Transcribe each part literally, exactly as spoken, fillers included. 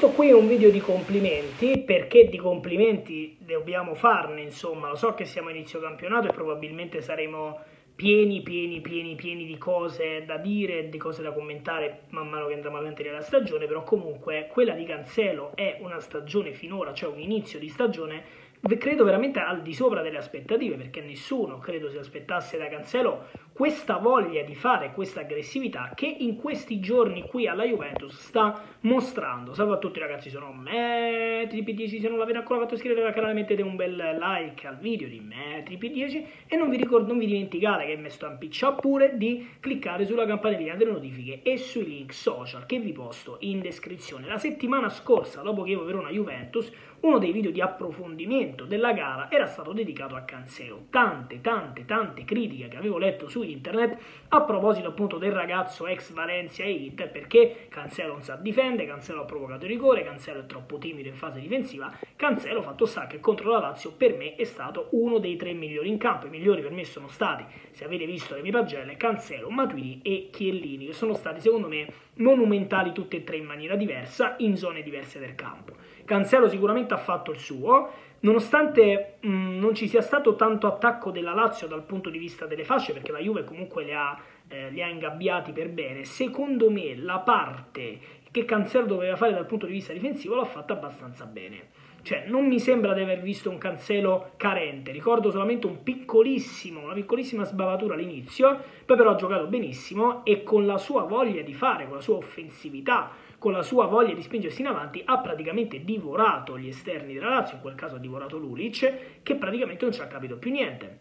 Questo qui è un video di complimenti, perché di complimenti dobbiamo farne, insomma. Lo so che siamo a inizio campionato e probabilmente saremo pieni, pieni, pieni, pieni di cose da dire, di cose da commentare man mano che andremo avanti nella stagione, però comunque quella di Cancelo è una stagione finora, cioè un inizio di stagione, credo veramente al di sopra delle aspettative, perché nessuno credo si aspettasse da Cancelo questa voglia di fare, questa aggressività che in questi giorni qui alla Juventus sta mostrando. Salve a tutti ragazzi, sono M T R I P dieci, se non l'avete ancora fatto iscrivere al canale mettete un bel like al video di M T R I P dieci e non vi, ricordo, non vi dimenticate che mi stampiccia pure di cliccare sulla campanellina delle notifiche e sui link social che vi posto in descrizione. La settimana scorsa, dopo che io avevo una Juventus, uno dei video di approfondimento della gara era stato dedicato a Cancelo. Tante, tante, tante critiche che avevo letto su internet a proposito appunto del ragazzo ex Valencia e Inter, perché Cancelo non sa difendere, Cancelo ha provocato il rigore, Cancelo è troppo timido in fase difensiva. Cancelo, fatto sta che contro la Lazio per me è stato uno dei tre migliori in campo. I migliori per me sono stati, se avete visto le mie pagelle, Cancelo, Matuini e Chiellini, che sono stati secondo me monumentali tutti e tre in maniera diversa, in zone diverse del campo. Cancelo sicuramente ha fatto il suo, nonostante mh, non ci sia stato tanto attacco della Lazio dal punto di vista delle fasce, perché la Juve comunque le ha, eh, le ha ingabbiati per bene. Secondo me la parte che Cancelo doveva fare dal punto di vista difensivo l'ha fatta abbastanza bene. Cioè, non mi sembra di aver visto un Cancelo carente, ricordo solamente un piccolissimo, una piccolissima sbavatura all'inizio, poi però ha giocato benissimo e con la sua voglia di fare, con la sua offensività, con la sua voglia di spingersi in avanti, ha praticamente divorato gli esterni della Lazio, in quel caso ha divorato Lulic, che praticamente non ci ha capito più niente.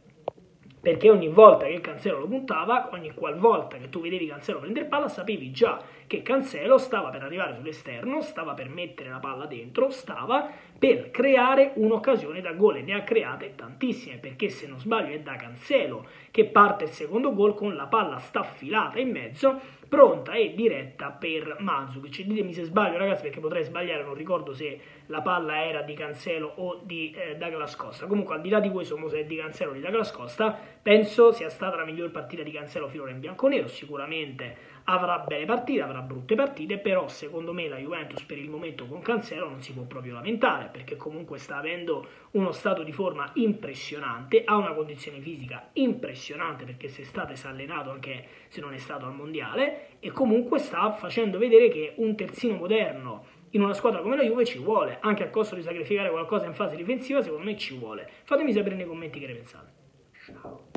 Perché ogni volta che Cancelo lo puntava, ogni qualvolta che tu vedevi Cancelo prendere palla, sapevi già che Cancelo stava per arrivare sull'esterno, stava per mettere la palla dentro, stava per creare un'occasione da gol, e ne ha create tantissime, perché se non sbaglio è da Cancelo che parte il secondo gol con la palla staffilata in mezzo, pronta e diretta per Mandzukic. Ditemi se sbaglio ragazzi, perché potrei sbagliare, non ricordo se la palla era di Cancelo o di eh, Douglas Costa. Comunque al di là di questo, se è di Cancelo o di Douglas Costa, penso sia stata la miglior partita di Cancelo finora in bianconero. Sicuramente avrà belle partite, avrà brutte partite, però secondo me la Juventus per il momento con Cancelo non si può proprio lamentare, perché comunque sta avendo uno stato di forma impressionante, ha una condizione fisica impressionante, perché se state si è allenato anche se non è stato al mondiale, e comunque sta facendo vedere che un terzino moderno in una squadra come la Juve ci vuole, anche a costo di sacrificare qualcosa in fase difensiva. Secondo me ci vuole. Fatemi sapere nei commenti che ne pensate. Ciao.